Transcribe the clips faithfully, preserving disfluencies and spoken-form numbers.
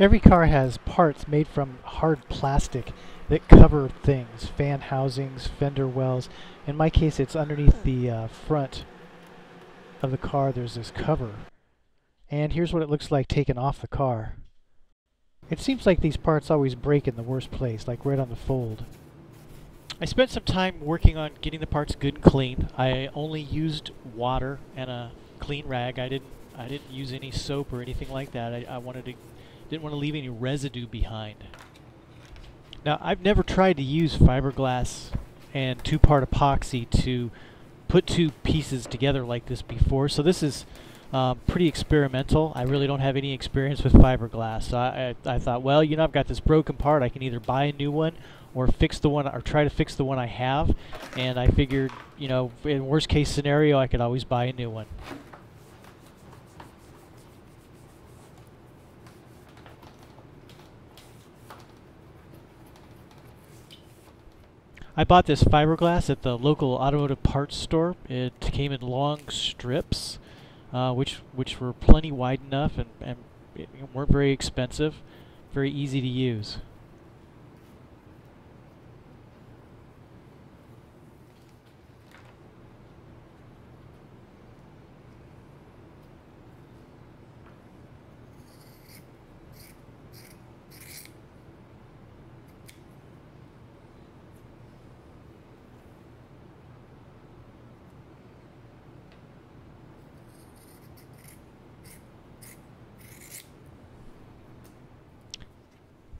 Every car has parts made from hard plastic that cover things, fan housings, fender wells. In my case, it's underneath the uh, front of the car. There's this cover. And here's what it looks like taken off the car. It seems like these parts always break in the worst place, like right on the fold. I spent some time working on getting the parts good and clean. I only used water and a clean rag. I didn't, I didn't use any soap or anything like that. I, I wanted to, didn't want to leave any residue behind. Now, I've never tried to use fiberglass and two-part epoxy to put two pieces together like this before, so this is um, pretty experimental. I really don't have any experience with fiberglass, so I, I, I thought, well, you know, I've got this broken part. I can either buy a new one or fix the one, or try to fix the one I have, and I figured, you know, in worst-case scenario, I could always buy a new one. I bought this fiberglass at the local automotive parts store. It came in long strips, uh, which which were plenty wide enough and, and it weren't very expensive, very easy to use.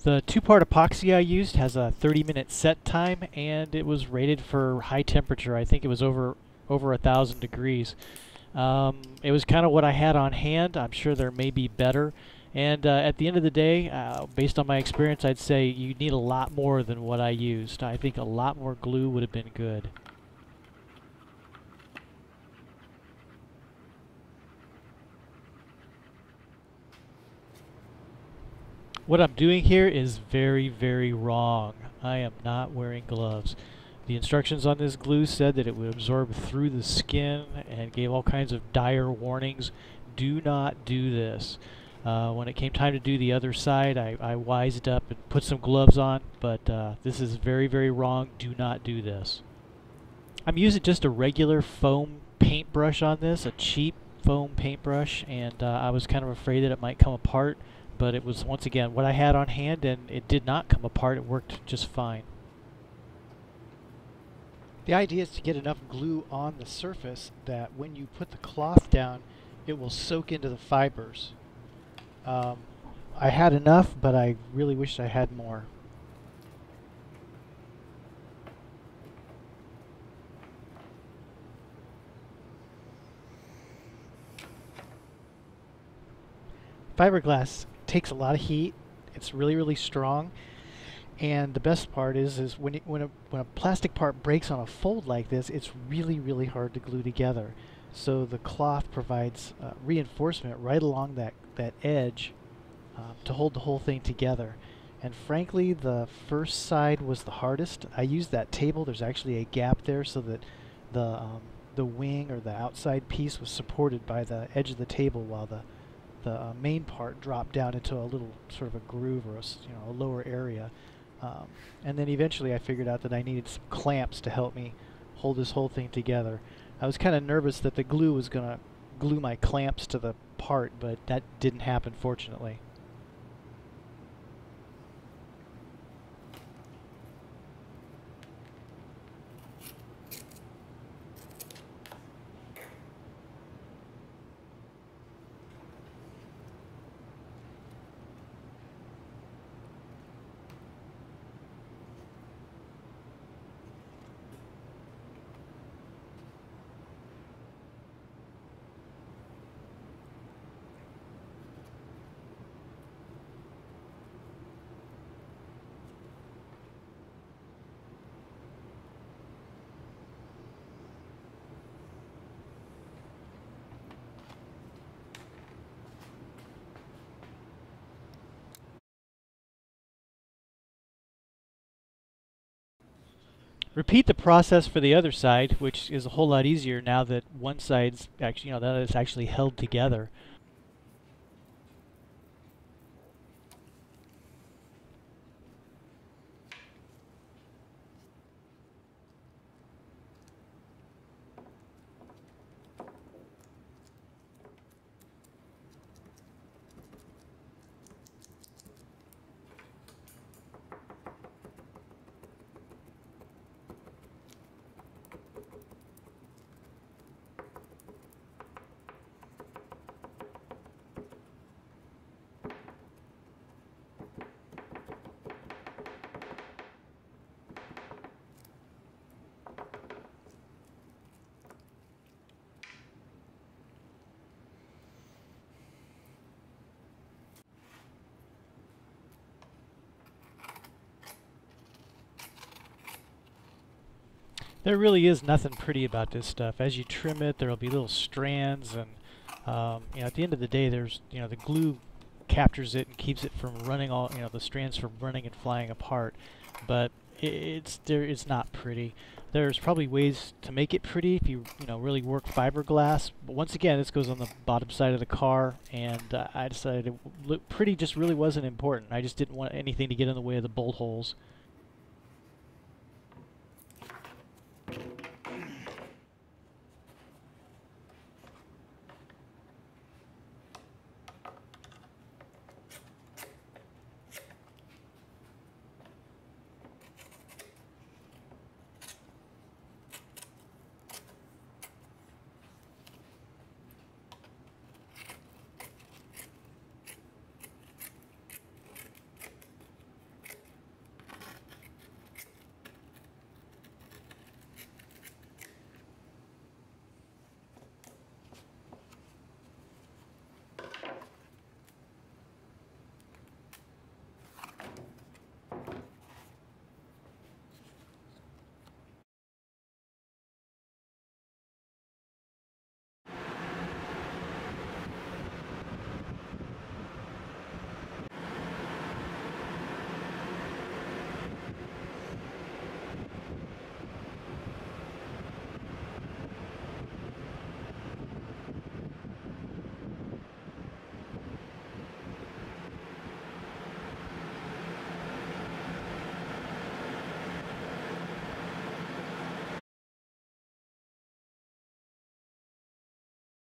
The two-part epoxy I used has a thirty minute set time, and it was rated for high temperature. I think it was over over a thousand degrees. Um, it was kind of what I had on hand. I'm sure there may be better. And uh, at the end of the day, uh, based on my experience, I'd say you need a lot more than what I used. I think a lot more glue would have been good. What I'm doing here is very, very wrong. I am not wearing gloves. The instructions on this glue said that it would absorb through the skin and gave all kinds of dire warnings. Do not do this. Uh, when it came time to do the other side, I, I wised up and put some gloves on, but uh, this is very, very wrong. Do not do this. I'm using just a regular foam paintbrush on this, a cheap foam paintbrush, and uh, I was kind of afraid that it might come apart. But it was, once again, what I had on hand, and it did not come apart. It worked just fine. The idea is to get enough glue on the surface that when you put the cloth down, it will soak into the fibers. Um, I had enough, but I really wished I had more. Fiberglass takes a lot of heat. It's really, really strong. And the best part is, is when, it, when, a, when a plastic part breaks on a fold like this, it's really, really hard to glue together. So the cloth provides uh, reinforcement right along that, that edge uh, to hold the whole thing together. And frankly, the first side was the hardest. I used that table. There's actually a gap there so that the, um, the wing or the outside piece was supported by the edge of the table while the the uh, main part dropped down into a little sort of a groove or a, you know, a lower area. Um, and then eventually I figured out that I needed some clamps to help me hold this whole thing together. I was kind of nervous that the glue was going to glue my clamps to the part, but that didn't happen, fortunately. Repeat the process for the other side, which is a whole lot easier now that one side's actually, you know, that it's actually held together. there really is nothing pretty about this stuff. As you trim it, there'll be little strands, and um, you know, at the end of the day, there's, you know, the glue captures it and keeps it from running all, you know, the strands from running and flying apart. But it, it's there, it's not pretty. There's probably ways to make it pretty if you you know really work fiberglass. But once again, this goes on the bottom side of the car, and uh, I decided it look pretty just really wasn't important. I just didn't want anything to get in the way of the bolt holes.